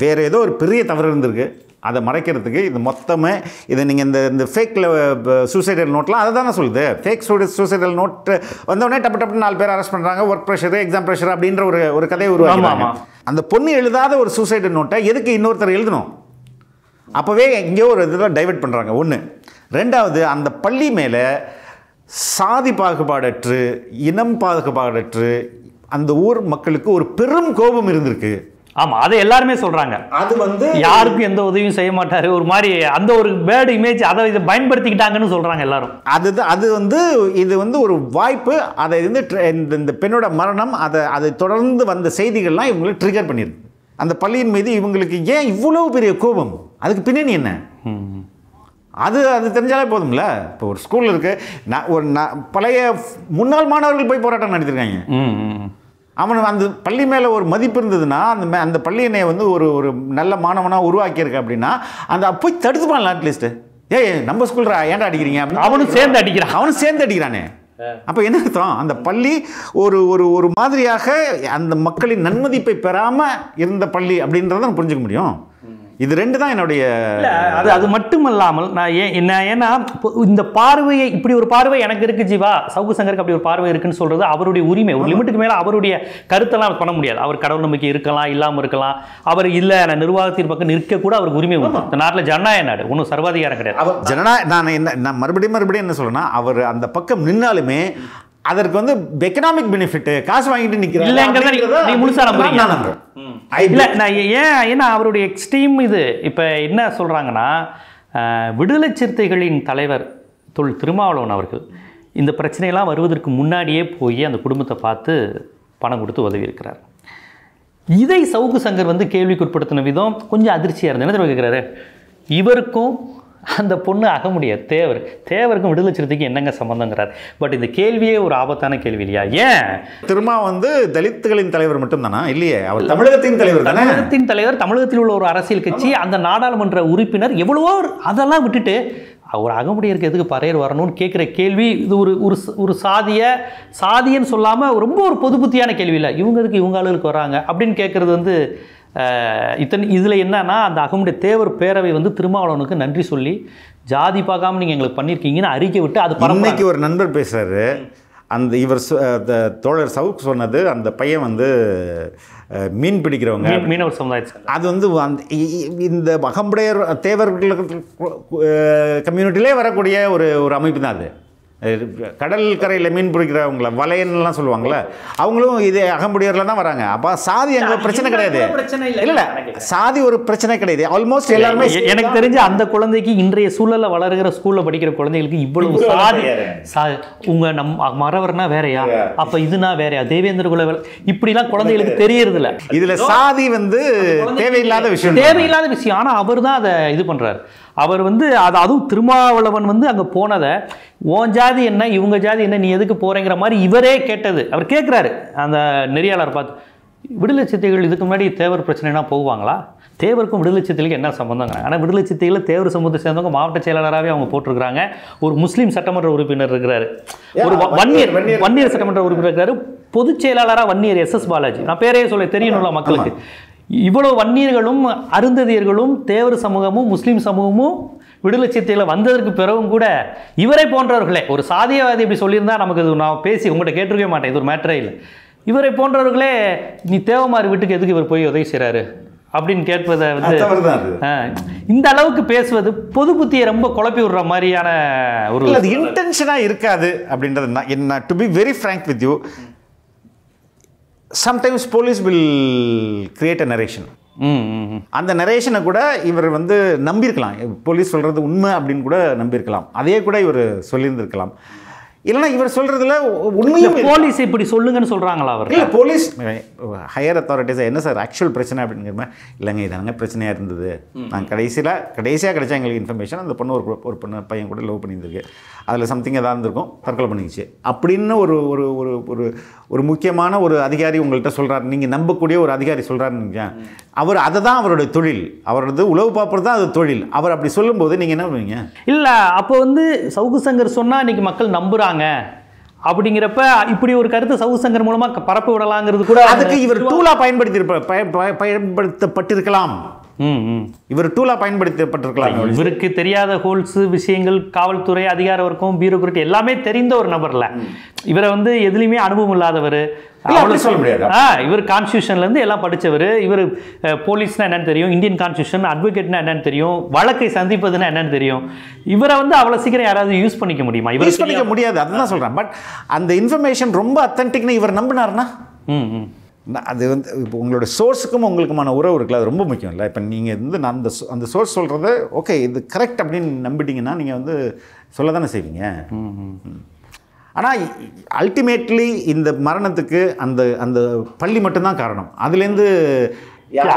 வேறு ஏதோ ஒரு பெரிய தவறு இருந்திருக்கு, அதை மறைக்கிறதுக்கு இது மொத்தமே இதை நீங்கள் இந்த இந்த ஃபேக்கில் சூசைடல் நோட்லாம் அதை தானே சொல்லுது. ஃபேக் சூசைடல் நோட்டு வந்தோடனே டப்பு டப்புன்னு நாலு பேர் அரெஸ்ட் பண்ணுறாங்க, ஒர்க் ப்ரெஷரு, எக்ஸாம் ப்ரெஷர் அப்படின்ற ஒரு ஒரு கதையை உருவாக்குறாங்க. அந்த பொண்ணு எழுதாத ஒரு சூசைடல் நோட்டை எதுக்கு இன்னொருத்தர் எழுதணும்? அப்போவே எங்கேயோ ஒரு இதில் டைவெர்ட் பண்ணுறாங்க. ஒன்று. ரெண்டாவது, அந்த பள்ளி மேலே சாதி பாகுபாடற்று, இனம் பாகுபாடற்று அந்த ஊர் மக்களுக்கு ஒரு பெரும் கோபம் இருந்திருக்கு. ஆமாம், அதை எல்லாருமே சொல்கிறாங்க. அது வந்து யாருக்கும் எந்த உதவியும் செய்ய மாட்டார், ஒரு மாதிரி அந்த ஒரு பேட் இமேஜ், அதை இதை பயன்படுத்திக்கிட்டாங்கன்னு சொல்கிறாங்க எல்லாரும். அது அது வந்து இது வந்து ஒரு வாய்ப்பு. அதை வந்து இந்த பெண்ணோட மரணம், அதை அதை தொடர்ந்து வந்த செய்திகள்லாம் இவங்களை ட்ரிகர் பண்ணிடுது. அந்த பள்ளியின் மீது இவங்களுக்கு ஏன் இவ்வளவு பெரிய கோபம், அதுக்கு பின்னணி என்ன? அது அது தெரிஞ்சாலே போதும்ல. இப்போ ஒரு ஸ்கூல் இருக்குது, நான் ஒரு நான் பழைய முன்னாள் மாணவர்கள் போய் போராட்டம் நடத்திருக்காங்க. அவன் அந்த பள்ளி மேலே ஒரு மதிப்பு இருந்ததுன்னா அந்த மே அந்த பள்ளியினை வந்து ஒரு ஒரு நல்ல மாணவனாக உருவாக்கியிருக்க அப்படின்னா அந்த போய் தடுத்து பண்ணலாம். அட்லீஸ்ட்டு ஏய் நம்ம ஸ்கூல்ரா ஏன்டா அடிக்கிறீங்க அப்படின்னு அவனும் சேர்ந்து அடிக்கிறான் அவனும் சேர்ந்து அடிக்கிறானே. அப்போ என்ன அர்த்தம்? அந்த பள்ளி ஒரு ஒரு ஒரு மாதிரியாக அந்த மக்களின் நன்மதிப்பை பெறாமல் இருந்த பள்ளி அப்படின்றத நம்ம புரிஞ்சுக்க முடியும். இது ரெண்டு தான் என்னுடைய. அது அது மட்டுமல்லாமல் நான் ஏன் என்ன ஏன்னா இந்த பார்வையை, இப்படி ஒரு பார்வை எனக்கு இருக்குது ஜீவா, சவுக்கு சங்கருக்கு அப்படி ஒரு பார்வை இருக்குன்னு சொல்கிறது அவருடைய உரிமை. ஒரு லிமிட்டுக்கு மேலே அவருடைய கருத்தெல்லாம் பண்ண முடியாது. அவர் கடவுள் நம்பிக்கை இருக்கலாம், இல்லாமல் இருக்கலாம். அவர் இல்லை நான் நிர்வாகத்தின் பக்கம் நிற்கக்கூட அவருக்கு உரிமை உண்டு. இந்த நாட்டில் ஜனநாயக நாடு, ஒன்றும் சர்வாதிகாரம் கிடையாது. அவர் ஜனநாயக நான் என்ன நான் மறுபடியும் மறுபடியும் என்ன சொல்லுன்னா, அவர் அந்த பக்கம் நின்னாலுமே அதற்கு வந்து எக்கனாமிக் பெனிஃபிட், காசு வாங்கிட்டு நிற்கிறேன் இல்லை நான் ஏன் ஏன்னா அவருடைய எக்ஸ்ட்ரீம் இது. இப்போ என்ன சொல்கிறாங்கன்னா, விடுதலை சிறுத்தைகளின் தலைவர் தொல் திருமாவளவன் அவர்கள் இந்த பிரச்சனையெல்லாம் வருவதற்கு முன்னாடியே போய் அந்த குடும்பத்தை பார்த்து பணம் கொடுத்து உதவி இருக்கிறார். இதை சவுக்கு சங்கர் வந்து கேள்விக்குட்படுத்தின விதம் கொஞ்சம் அதிர்ச்சியாக இருந்தது. என்ன கேட்குறாரு, இவருக்கும் அந்த பொண்ணு ஆக முடியாது, தேவர் தேவருக்கும் விடுதலை சிறுத்தைக்கு என்னங்க சம்மந்தங்கிறார். பட் இந்த கேள்வியே ஒரு ஆபத்தான கேள்வி இல்லையா? ஏன் திருமா வந்து தலித்துகளின் தலைவர் மட்டும் தானா? இல்லையே, அவர் தமிழகத்தின் தலைவர். தமிழகத்தின் தலைவர், தமிழகத்தில் உள்ள ஒரு அரசியல் கட்சி, அந்த நாடாளுமன்ற உறுப்பினர், எவ்வளவோ அதெல்லாம் விட்டுட்டு ஒரு அகமுடியருக்கு எதுக்கு பறையர் வரணும்னு கேட்குற கேள்வி. இது ஒரு ஒரு சாதிய சாதியன்னு சொல்லாமல் ரொம்ப ஒரு பொது புத்தியான கேள்வி இல்லை. இவங்க எதுக்கு இவங்க ஆளுகளுக்கு வராங்க அப்படின்னு கேட்குறது வந்து இத்தனை. இதில் என்னன்னா, அந்த அகமுடைய தேவர் பேரவை வந்து திருமாவளவனுக்கு நன்றி சொல்லி ஜாதி பார்க்காம நீங்கள் எங்களுக்கு பண்ணியிருக்கீங்கன்னு அறிக்கை விட்டு அது பரம்பரைக்கு. ஒரு நண்பர் பேசுகிறாரு, அந்த இவர் தோழர் சவுக்கு சொன்னது, அந்த பையன் வந்து மீன் பிடிக்கிறவங்க, மீனவர் சமுதாயத்தை, அது வந்து இந்த அகம்புடையர் தேவர்கள் கம்யூனிட்டிலே வரக்கூடிய ஒரு ஒரு அமைப்பு தான். அது கடல் கரையில் மீன் பிடிக்கிறவங்கள வலையெல்லாம் சொல்லுவாங்கள்ல, அவங்களும் இதே அகம்புடியரில் தான் வராங்க. அப்போ சாதி எங்களுக்கு பிரச்சனை கிடையாது. இல்லை, சாதி ஒரு பிரச்சனை கிடையாது. ஆல்மோஸ்ட் எல்லாருமே எனக்கு தெரிஞ்ச அந்த குழந்தைக்கு இன்றைய சூழலில் வளர்கிற ஸ்கூலில் படிக்கிற குழந்தைகளுக்கு இவ்வளவு சாதி சா உங்கள் நம் மறவர்னா வேறையா, அப்போ இதுனா வேறையா, தேவேந்திர குல இப்படிலாம் குழந்தைகளுக்கு தெரியறதில்ல. இதில் சாதி வந்து தேவையில்லாத விஷயம், தேவையில்லாத விஷயம். ஆனால் அவர் தான் அதை இது பண்ணுறாரு. அவர் வந்து அதுவும் திருமாவளவன் வந்து அங்க போனதை ஓன் ஜாதி என்ன இவங்க ஜாதி என்ன நீ எதுக்கு போறேங்கிற மாதிரி இவரே கேட்டது. அவர் கேட்குறாரு அந்த நெறியாளர் பார்த்து, விடுதலை சித்தைகள் இதுக்கு முன்னாடி தேவர் பிரச்சனைனா போவாங்களா, தேவருக்கும் விடுதலை சித்தைகளுக்கு என்ன சம்பந்தங்க? ஆனால் விடுதலை சித்தையில் தேவர் சமூகத்தை சேர்ந்தவங்க மாவட்ட செயலாளராகவே அவங்க போட்டிருக்கிறாங்க. ஒரு முஸ்லீம் சட்டமன்ற உறுப்பினர் இருக்கிறாரு, ஒரு வன்னியர் வன்னியர் சட்டமன்ற உறுப்பினர் இருக்கிறாரு, பொதுச் செயலாளராக வன்னியர் எஸ் எஸ் பாலாஜி. நான் பேரே சொல்ல தெரியணும்ல மக்களுக்கு. இவ்வளோ வன்னியர்களும் அருந்ததியர்களும் தேவர் சமூகமும் முஸ்லீம் சமூகமும் விடுதலை சித்தையில் வந்ததற்கு பிறகும் கூட இவரை போன்றவர்களே, ஒரு சாதியவாதி இப்படி சொல்லியிருந்தா நமக்கு இது நான் பேசி உங்கள்கிட்ட கேட்டிருக்கவே மாட்டேன், இது ஒரு மேட்டரே இல்லை. இவரை போன்றவர்களே நீ தேவமாரி வீட்டுக்கு எதுக்கு இவர் போய் உதவி செய்கிறாரு அப்படின்னு கேட்பதை வந்து இந்த அளவுக்கு பேசுவது பொது புத்தியை ரொம்ப குழப்பி விடுற மாதிரியான ஒரு அது இன்டென்ஷனாக இருக்காது அப்படின்றது. நான் என்ன to be very frank with you, sometimes police will create a narration. அந்த நரேஷனை கூட இவர் வந்து நம்பியிருக்கலாம், போலீஸ் சொல்கிறது உண்மை அப்படின்னு கூட நம்பியிருக்கலாம், அதே கூட இவர் சொல்லியிருந்திருக்கலாம். இல்லைன்னா இவர் சொல்கிறதுல உண்மையும் போலீஸ் இப்படி சொல்லுங்கன்னு சொல்கிறாங்களா அவர்? இல்லை, போலீஸ் ஹையர் அத்தாரிட்டிஸாக என்ன சார் ஆக்சுவல் பிரச்சனை அப்படிங்கிற மாதிரி இல்லைங்க, இதாங்க பிரச்சனையாக இருந்தது. நாங்கள் கடைசியில் கடைசியாக கிடைச்சா எங்களுக்கு இன்ஃபர்மேஷன், அந்த பொண்ணு ஒரு ஒரு பொண்ணு பையன் கூட லவ் பண்ணியிருந்துருக்கு, அதில் சம்திங் எதாவது இருந்திருக்கும், தற்கொலை பண்ணிக்கிச்சு அப்படின்னு ஒரு ஒரு ஒரு ஒரு முக்கியமான ஒரு அதிகாரி உங்கள்கிட்ட சொல்கிறாரு, நீங்கள் நம்பக்கூடிய ஒரு அதிகாரி சொல்கிறாருங்க. அவர் அதை தான் அவருடைய தொழில், அவரது உளவு பார்ப்பது தான் அது தொழில். அவர் அப்படி சொல்லும்போது நீங்கள் என்ன பண்ணுவீங்க? இல்லை, அப்போ வந்து சவுக்கு சங்கர் சொன்னால் இன்றைக்கி மக்கள் நம்புகிறாங்க அப்படிங்கிறப்ப இப்படி ஒரு கருத்து சவுக்கு சங்கர் மூலமா பரப்ப விடலாங்கிறது கூட அதுக்கு இவர் டூலா பயன்படுத்தி பயன்படுத்தப்பட்டிருக்கலாம். இவர் டூலா பயன்படுத்தப்பட்டிருக்கலாம். இவருக்கு தெரியாத ஹோல்ஸ் விஷயங்கள் காவல்துறை அதிகார வர்க்கம் பியூரோக்ராட் எல்லாமே தெரிந்த ஒரு நபர்ல, இவரை வந்து எதுலையுமே அனுபவம் இல்லாதவர் சொல்ல முடியாது. இவர் கான்ஸ்டியூஷன்ல இருந்து எல்லாம் படிச்சவர், இவர் போலீஸ்னா என்னன்னு தெரியும், இந்தியன் கான்ஸ்டியூஷன், அட்வொகேட்னா என்னன்னு தெரியும், வழக்கை சந்திப்பதுன்னா என்னன்னு தெரியும். இவரை வந்து அவ்வளவு சீக்கிரம் யாராவது யூஸ் பண்ணிக்க முடியுமா? இவர் யூஸ் பண்ணிக்க முடியாது, அதுதான் சொல்றேன். பட் அந்த இன்ஃபர்மேஷன் ரொம்ப அத்தன்டிக்னு இவர் நம்பினார்னா அது வந்து இப்போ உங்களோட சோர்ஸுக்கும் உங்களுக்குமான உறவு இருக்குல்ல, அது ரொம்ப முக்கியம் இல்லை? இப்போ நீங்கள் வந்து நான் அந்த அந்த சோர்ஸ் சொல்கிறத ஓகே இது கரெக்ட் அப்படின்னு நம்பிட்டிங்கன்னா நீங்கள் வந்து சொல்ல தானே செய்வீங்க. ஆனால் அல்டிமேட்லி இந்த மரணத்துக்கு அந்த அந்த பள்ளி மட்டும்தான் காரணம். அதுலேருந்து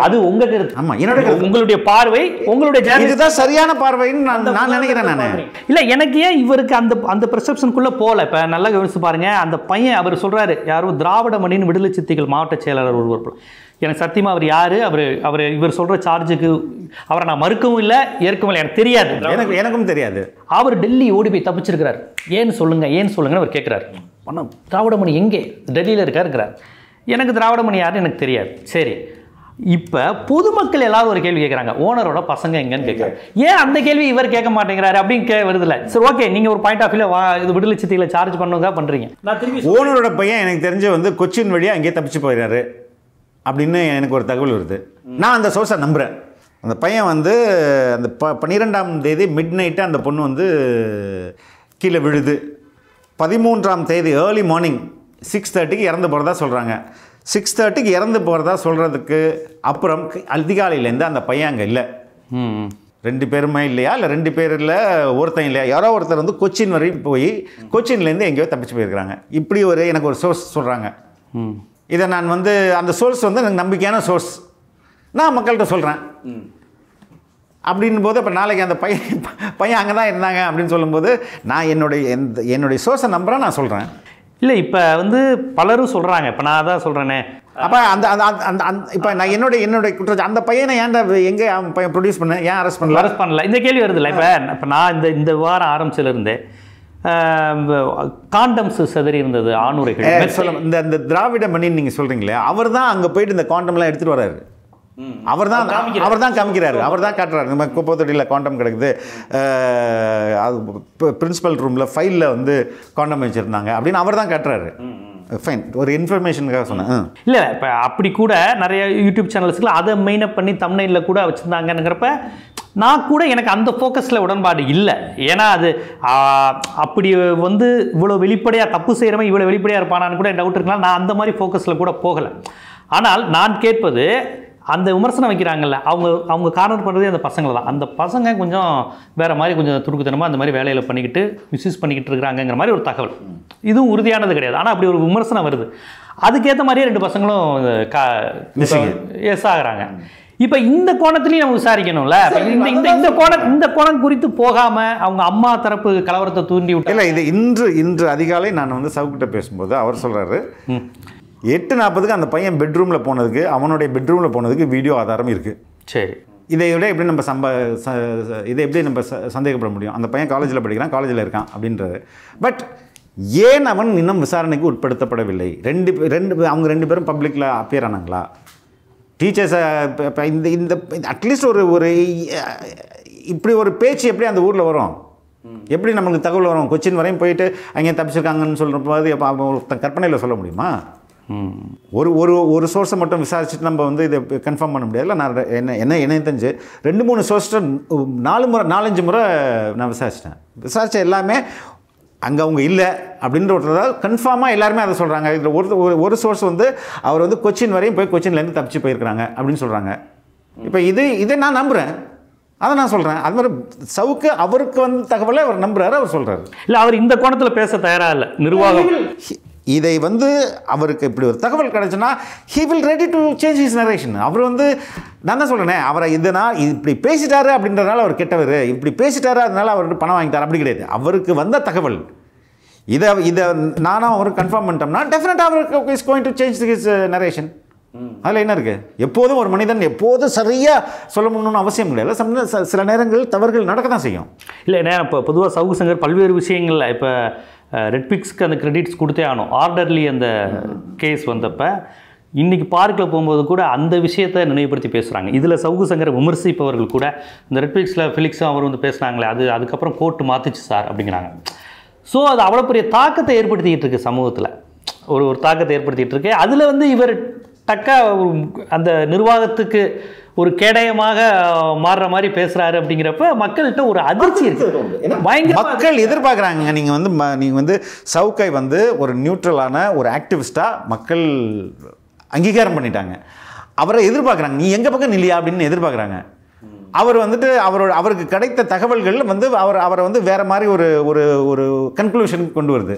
அது உங்க கருத்து. ஆமா, என்னோட உங்களுடைய பார்வை, உங்களுடைய இதுதான் சரியான பார்வைன்னு நான் நினைக்கிறேன். நான் இல்லை, எனக்கு ஏன் இவருக்கு அந்த அந்த பெர்செப்ஷனுக்குள்ளே போகல. இப்போ நல்லா கவனிச்சு பாருங்க, அந்த பையன் அவர் சொல்கிறாரு, யாரும் திராவிட மணின்னு விடுதலை சித்திகள் மாவட்ட செயலாளர் ஒருவர். எனக்கு சத்தியமாக அவர் யார், அவர் அவர் இவர் சொல்கிற சார்ஜுக்கு அவரை நான் மறுக்கவும் இல்லை ஏற்கவும் இல்லை, எனக்கு தெரியாது, எனக்கு எனக்கும் தெரியாது. அவர் டெல்லி ஓடி போய் தப்பிச்சிருக்கிறார், ஏன்னு சொல்லுங்கள் ஏன்னு சொல்லுங்கன்னு அவர் கேட்குறாரு. ஆனால் திராவிட மணி எங்கே டெல்லியில் இருக்கா இருக்கிறார், எனக்கு திராவிட மணி யாருன்னு எனக்கு தெரியாது. சரி, இப்போ பொதுமக்கள் எல்லாரும் ஒரு கேள்வி கேட்குறாங்க, ஓனரோட பசங்க எங்கன்னு கேட்குறாங்க. ஏன் அந்த கேள்வி இவர் கேட்க மாட்டேங்கிறாரு அப்படின்னு கே வருதுல்ல. சரி ஓகே, நீங்கள் ஒரு பாயிண்ட் ஆஃப் வியூல இது விடுதலை சித்தையில் சார்ஜ் பண்ணுங்க பண்ணுறீங்க. நான் திரும்பி ஓனரோட பையன் எனக்கு தெரிஞ்ச வந்து கொச்சின் வழியாக அங்கேயே தப்பிச்சு போயிடுறாரு அப்படின்னு எனக்கு ஒரு தகவல் வருது. நான் அந்த சோர்ஸை நம்புகிறேன். அந்த பையன் வந்து அந்த ப பன்னிரெண்டாம் தேதி மிட் நைட்டு அந்த பொண்ணு வந்து கீழே விழுது, பதிமூன்றாம் தேதி ஏர்லி மார்னிங் சிக்ஸ் தேர்ட்டிக்கு இறந்து போகிறதா சொல்கிறாங்க. சிக்ஸ் தேர்ட்டிக்கு இறந்து போகிறதா சொல்கிறதுக்கு அப்புறம் அதிகாலையிலேருந்து அந்த பையன் அங்கே இல்லை. ரெண்டு பேருமே இல்லையா, இல்லை ரெண்டு பேர் இல்லை ஒருத்தன் இல்லையா, யாரோ ஒருத்தர் வந்து கொச்சின் வரையும் போய் கொச்சின்லேருந்து எங்கேயோ தப்பிச்சு போயிருக்கிறாங்க. இப்படி ஒரு எனக்கு ஒரு சோர்ஸ் சொல்கிறாங்க. இதை நான் வந்து அந்த சோர்ஸ் வந்து எனக்கு நம்பிக்கையான சோர்ஸ், நான் மக்கள்கிட்ட சொல்கிறேன் அப்படின் போது. இப்போ நாளைக்கு அந்த பையன் பையன் அங்கே தான் இருந்தாங்க அப்படின்னு சொல்லும்போது நான் என்னுடைய எந்த என்னுடைய சோர்ஸை நம்புகிறேன், நான் சொல்கிறேன். இல்லை, இப்போ வந்து பலரும் சொல்கிறாங்க. இப்போ நான் அதான் சொல்கிறேனே, அப்போ அந்த அந்த அந்த இப்போ நான் என்னுடைய என்னுடைய குற்றச்சாட்டு அந்த பையனை ஏன்டா எங்கே அவன் பையன் ப்ரொடியூஸ் பண்ண ஏன் அரெஸ்ட் பண்ணல அரெஸ்ட் பண்ணல இந்த கேள்வி வருது இல்லை. இப்போ இப்போ நான் இந்த இந்த வாரம் ஆரம்பிச்சிலிருந்து காண்டம்ஸ் செதறி இருந்தது ஆணுரைகள் சொல்ல, இந்த இந்த திராவிட மணின்னு நீங்கள் சொல்கிறீங்களே, அவர் தான் அங்கே போயிட்டு இந்த காண்டம்லாம் எடுத்துகிட்டு வர்றாரு. அவர் தான் அவர் தான் காமிக்கிறாரு, அவர் தான் காட்டுறாரு. இந்த மாதிரி குப்பத்தொட்டியில் காண்டம் கிடக்குது, பிரின்சிபல் ரூமில் ஃபைலில் வந்து காண்டம் வச்சுருந்தாங்க அப்படின்னு அவர் தான் காட்டுறாரு. ஃபைன், ஒரு இன்ஃபர்மேஷனுக்காக சொன்னேன். இல்லை, இப்போ அப்படி கூட நிறைய யூடியூப் சேனல்ஸுக்குள்ள அதை மெயின் அப் பண்ணி தமிழ்நாட்டில் கூட வச்சுருந்தாங்கங்கிறப்ப நான் கூட எனக்கு அந்த ஃபோக்கஸில் உடன்பாடு இல்லை. ஏன்னா அது அப்படி வந்து இவ்வளோ வெளிப்படையாக தப்பு செய்கிறவன் இவ்வளோ வெளிப்படையாக இருப்பானான்னு கூட டவுட் இருக்கலாம். நான் அந்த மாதிரி ஃபோக்கஸில் கூட போகலை. ஆனால் நான் கேட்பது, அந்த விமர்சனம் வைக்கிறாங்கல்ல, அவங்க அவங்க கார்னர் பண்ணுறதே அந்த பசங்களை தான். அந்த பசங்க கொஞ்சம் வேறு மாதிரி, கொஞ்சம் துருக்குத்தனமாக அந்த மாதிரி வேலையில் பண்ணிக்கிட்டு மிஸ்யூஸ் பண்ணிக்கிட்டு இருக்கிறாங்கங்கிற மாதிரி ஒரு தகவல். இதுவும் உறுதியானது கிடையாது, ஆனால் அப்படி ஒரு விமர்சனம் வருது. அதுக்கேற்ற மாதிரியே ரெண்டு பசங்களும் கா எஸ் ஆகிறாங்க. இப்போ இந்த கோணத்துலயும் நம்ம விசாரிக்கணும்ல. இந்த இந்த கோணம் இந்த கோணம் குறித்து போகாம அவங்க அம்மா தரப்பு கலவரத்தை தூண்டி விட்டு இல்ல. இது இன்று இன்று அதிகாலை நான் வந்து சவுக்கிட்ட பேசும்போது அவர் சொல்றாரு, எட்டு நாற்பதுக்கு அந்த பையன் பெட்ரூம்ல போனதுக்கு அவனுடைய பெட்ரூம்ல போனதுக்கு வீடியோ ஆதாரம் இருக்கு. சரி, இதை விட எப்படி நம்ம சம்ப இதை எப்படி நம்ம சந்தேகப்பட முடியும்? அந்த பையன் காலேஜில் படிக்கிறான், காலேஜில் இருக்கான் அப்படின்றது. பட் ஏன் அவன் இன்னும் விசாரணைக்கு உட்படுத்தப்படவில்லை? ரெண்டு ரெண்டு அவங்க ரெண்டு பேரும் பப்ளிக்கில் அப்பியர் ஆனாங்களா? டீச்சர்ஸை இப்போ இந்த இந்த அட்லீஸ்ட் ஒரு ஒரு இப்படி ஒரு பேச்சு எப்படி அந்த ஊரில் வரும்? எப்படி நம்மளுக்கு தகவல் வரும்? கொச்சின் வரையும் போயிட்டு அங்கே தப்பிச்சிருக்காங்கன்னு சொல்கிறபோது அப்போ ஒருத்தன் கற்பனையில் சொல்ல முடியுமா? ஒரு ஒரு ஒரு சோர்ஸை மட்டும் விசாரிச்சுட்டு நம்ம வந்து இதை கன்ஃபார்ம் பண்ண முடியாதுல்ல. நான் என்ன என்ன எனக்கு தெரிஞ்சு ரெண்டு மூணு சோர்ஸ்ட்டை நாலு முறை நாலஞ்சு முறை நான் விசாரிச்சிட்டேன். விசாரித்த எல்லாமே அங்கே அவங்க இல்லை அப்படின்ற ஒருத்தர் கன்ஃபார்மாக எல்லாருமே அதை சொல்கிறாங்க. இதில் ஒரு ஒரு சோர்ஸ் வந்து அவர் வந்து கொச்சின் வரையும் போய் கொச்சின்லேருந்து தப்பிச்சு போயிருக்கிறாங்க அப்படின்னு சொல்கிறாங்க. இப்போ இது இதை நான் நம்புகிறேன், அதை நான் சொல்கிறேன். அது மாதிரி சவுக்கு அவருக்கு வந்து தகவலை அவர் நம்புகிறாரு, அவர் சொல்கிறாரு. இல்லை, அவர் இந்த கோணத்தில் பேச தயாராக இல்லை நிர்வாகம். இதை வந்து அவருக்கு இப்படி ஒரு தகவல் கிடைச்சுன்னா he will ready to change his narration. அவர் வந்து நான் தான் சொல்கிறேனே, அவரை இதுனா இப்படி பேசிட்டாரு அப்படின்றதுனால அவர் கெட்டவர், இப்படி பேசிட்டாரு அதனால அவர்கிட்ட பணம் வாங்கிட்டார் அப்படி கிடையாது. அவருக்கு வந்த தகவல் இதை இதை நானும் அவருக்கு கன்ஃபார்ம் பண்ணிட்டோம்னா டெஃபினட்டாக அவருக்கு is going to change his narration. அதில் என்ன இருக்குது? எப்போதும் ஒரு மனிதன் எப்போதும் சரியாக சொல்ல முடியும்னு அவசியம் கிடையாது. சம்ன சில நேரங்கள் தவறுகள் நடக்க தான் செய்யும். இல்லை, நான் இப்போ பொதுவாக சவுக்கு சங்கர் பல்வேறு விஷயங்களில் இப்போ ரெட் பிக்ஸ்க்கு அந்த கிரெடிட்ஸ் கொடுத்தே ஆகணும். ஆர்டர்லி அந்த கேஸ் வந்தப்போ இன்றைக்கி பார்க்கில் போகும்போது கூட அந்த விஷயத்தை நினைவுபடுத்தி பேசுகிறாங்க. இதில் சவுக்கு சங்கரை விமர்சிப்பவர்கள் கூட இந்த ரெட் பிக்ஸில் ஃபிலிக்ஸும் அவர் வந்து பேசுகிறாங்களே, அது அதுக்கப்புறம் கோர்ட்டு மாற்றிச்சு சார் அப்படிங்கிறாங்க. ஸோ அது அவ்வளோ பெரிய தாக்கத்தை ஏற்படுத்திக்கிட்டு இருக்குது சமூகத்தில், ஒரு ஒரு தாக்கத்தை ஏற்படுத்திகிட்டு இருக்கு. அதில் வந்து இவர் டக்கா அந்த நிர்வாகத்துக்கு ஒரு கேடயமாக மாறுற மாதிரி பேசுறாரு அப்படிங்கிறப்ப மக்கள்கிட்ட ஒரு அதிர்ச்சி இருக்கு. மக்கள் எதிர்பார்க்குறாங்க நீங்கள் வந்து நீங்கள் வந்து சவுக்கை வந்து ஒரு நியூட்ரலான ஒரு ஆக்டிவிஸ்டாக மக்கள் அங்கீகாரம் பண்ணிட்டாங்க. அவரை எதிர்பார்க்குறாங்க, நீ எங்கள் பக்கம் இல்லையா அப்படின்னு எதிர்பார்க்குறாங்க. அவர் வந்துட்டு அவரோட அவருக்கு கிடைத்த தகவல்கள் வந்து அவர் அவரை வந்து வேறு மாதிரி ஒரு ஒரு ஒரு கன்க்ளூஷனுக்கு கொண்டு வருது.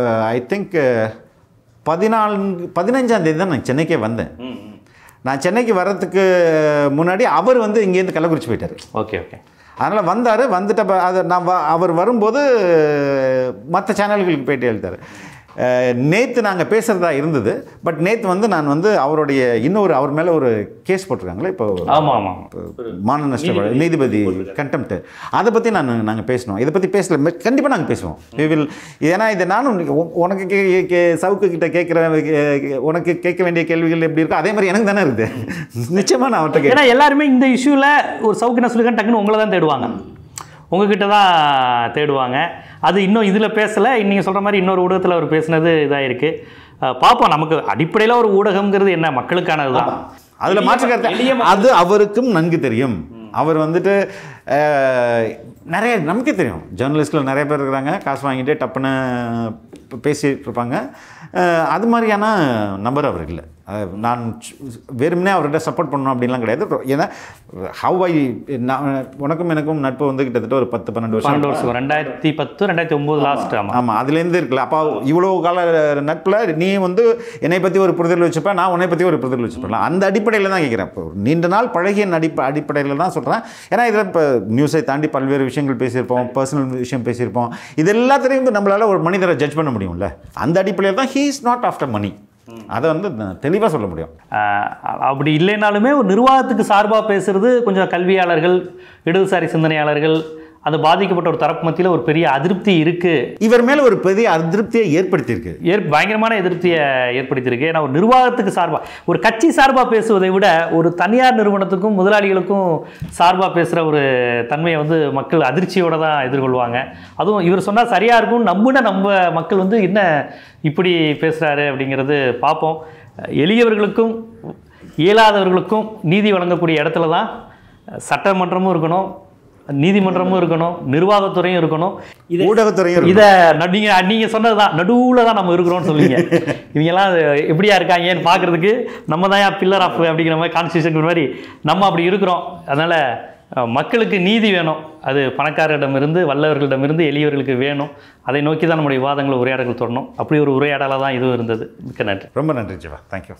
ஐ திங்க் பதினான்கு பதினஞ்சாம் தேதி தான் நான் சென்னைக்கே வந்தேன். நான் சென்னைக்கு வர்றதுக்கு முன்னாடி அவர் வந்து இங்கேருந்து கள்ளக்குறிச்சி போயிட்டார். ஓகே ஓகே அதனால் வந்தார். வந்துட்டப்ப அது நான் வ அவர் வரும்போது மற்ற சேனல்களுக்கு போய்ட்டு எழுத்தார். நேற்று நாங்கள் பேசுகிறதா இருந்தது. பட் நேற்று வந்து நான் வந்து அவருடைய இன்னொரு அவர் மேலே ஒரு கேஸ் போட்டிருக்காங்களே இப்போ, ஆமாம் ஆமாம், மான நஷ்ட நீதிபதி கண்டெம்ப்ட், அதை பற்றி நான் நாங்கள் பேசணும். இதை பற்றி பேசல, கண்டிப்பாக நாங்கள் பேசுவோம். We will. ஏன்னா இதை நானும் உனக்கு கே சவுக்கு கிட்ட கேட்குற உனக்கு கேட்க வேண்டிய கேள்விகள் எப்படி இருக்கோ அதே மாதிரி எனக்கு தானே இருக்குது. நிச்சயமாக நான் அவர்கிட்ட கேட்குறேன். எல்லாருமே இந்த இஷ்யூவில் ஒரு சவுக்கு நான் சொல்லியிருக்கேன் டக்குன்னு உங்களை தான் தேடுவாங்க, உங்ககிட்ட தான் தேடுவாங்க. அது இன்னும் இதில் பேசலை. நீங்கள் சொல்கிற மாதிரி இன்னொரு ஊடகத்தில் அவர் பேசினது இதாக இருக்குது. பார்ப்போம். நமக்கு அடிப்படையில் ஒரு ஊடகங்கிறது என்ன, மக்களுக்கானது தான். அதில் மாற்றுக்கருத்து அது அவருக்கும் நன்கு தெரியும். அவர் வந்துட்டு நிறைய நமக்கு தெரியும், ஜேர்னலிஸ்டில் நிறைய பேர் இருக்கிறாங்க, காசு வாங்கிட்டு டப்புன்னு பேசிகிட்டு இருப்பாங்க. அது மாதிரியான நம்பர் அவருக்கு இல்லை. நான் வெறுமனே அவர்கிட்ட சப்போர்ட் பண்ணணும் அப்படின்லாம் கிடையாது. ஏன்னா ஹவ் ஐ நான் உனக்கும் எனக்கும் நட்பு வந்து கிட்டத்தட்ட ஒரு பத்து பன்னெண்டு வருஷம் வருஷம் ரெண்டாயிரத்தி பத்து ரெண்டாயிரத்தி ஒம்பது லாஸ்ட். ஆமாம் ஆமாம் அதுலேருந்து இருக்குல்ல. அப்போ இவ்வளோ கால நட்பில் நீ வந்து என்னை பற்றி ஒரு புரிதல் வச்சுப்பேன், நான் உன்னை பற்றி ஒரு புரிதல் வச்சுப்பேன். அந்த அடிப்படையில் தான் கேட்குறேன். இப்போ நீண்ட நாள் பழகிய அடிப்ப அடிப்படையில் தான் சொல்கிறேன். ஏன்னா இதில் இப்போ நியூஸை தாண்டி பல்வேறு விஷயங்கள் பேசியிருப்போம், பர்சனல் விஷயம் பேசியிருப்போம். இது எல்லாத்திலையும் நம்மளால் ஒரு மனிதரை ஜட்ஜ் பண்ண முடியும்ல. அந்த அடிப்படையில் தான் he is not after money, அதை வந்து தெளிவாக சொல்ல முடியும். அப்படி இல்லைனாலுமே ஒரு நிர்வாகத்துக்கு சார்பாக பேசுகிறது கொஞ்சம் கல்வியாளர்கள், இடதுசாரி சிந்தனையாளர்கள், அது பாதிக்கப்பட்ட ஒரு தரப்பு மத்தியில் ஒரு பெரிய அதிருப்தி இருக்குது. இவர் மேலே ஒரு பெரிய அதிருப்தியை ஏற்படுத்தியிருக்கு, ஏற் பயங்கரமான எதிர்ப்தியை ஏற்படுத்தியிருக்கு. ஏன்னா ஒரு நிர்வாகத்துக்கு சார்பாக ஒரு கட்சி சார்பாக பேசுவதை விட ஒரு தனியார் நிறுவனத்துக்கும் முதலாளிகளுக்கும் சார்பாக பேசுகிற ஒரு தன்மையை வந்து மக்கள் அதிர்ச்சியோடு தான் எதிர்கொள்வாங்க. அதுவும் இவர் சொன்னால் சரியாக இருக்கும் நம்புனா நம்ம மக்கள் வந்து என்ன இப்படி பேசுகிறாரு அப்படிங்கிறது பார்ப்போம். எளியவர்களுக்கும் இயலாதவர்களுக்கும் நீதி வழங்கக்கூடிய இடத்துல தான் சட்டமன்றமும் இருக்கணும், நீதிமன்றமும் இருக்கணும், நிர்வாகத்துறையும் இருக்கணும், ஊடகத்துறையும். இதை நீங்க நீங்க சொன்னதுதான் நடுவுல தான் நம்ம இருக்கிறோம்னு சொல்லுவீங்க. இவங்கெல்லாம் எப்படியா இருக்காங்க ஏன்னு பார்க்கறதுக்கு நம்ம தான் பில்லர் ஆஃப் அப்படிங்கிற மாதிரி கான்ஸ்டியூஷன் மாதிரி நம்ம அப்படி இருக்கிறோம். அதனால மக்களுக்கு நீதி வேணும். அது பணக்காரரிடமிருந்து வல்லவர்களிடமிருந்து எளியவர்களுக்கு வேணும். அதை நோக்கி தான் நம்முடைய விவாதங்களை உரையாடல்கள் தொடணும். அப்படி ஒரு உரையாடலாக தான் இதுவும் இருந்தது. மிக்க நன்றி, ரொம்ப நன்றி ஜீவா, தேங்க்யூ.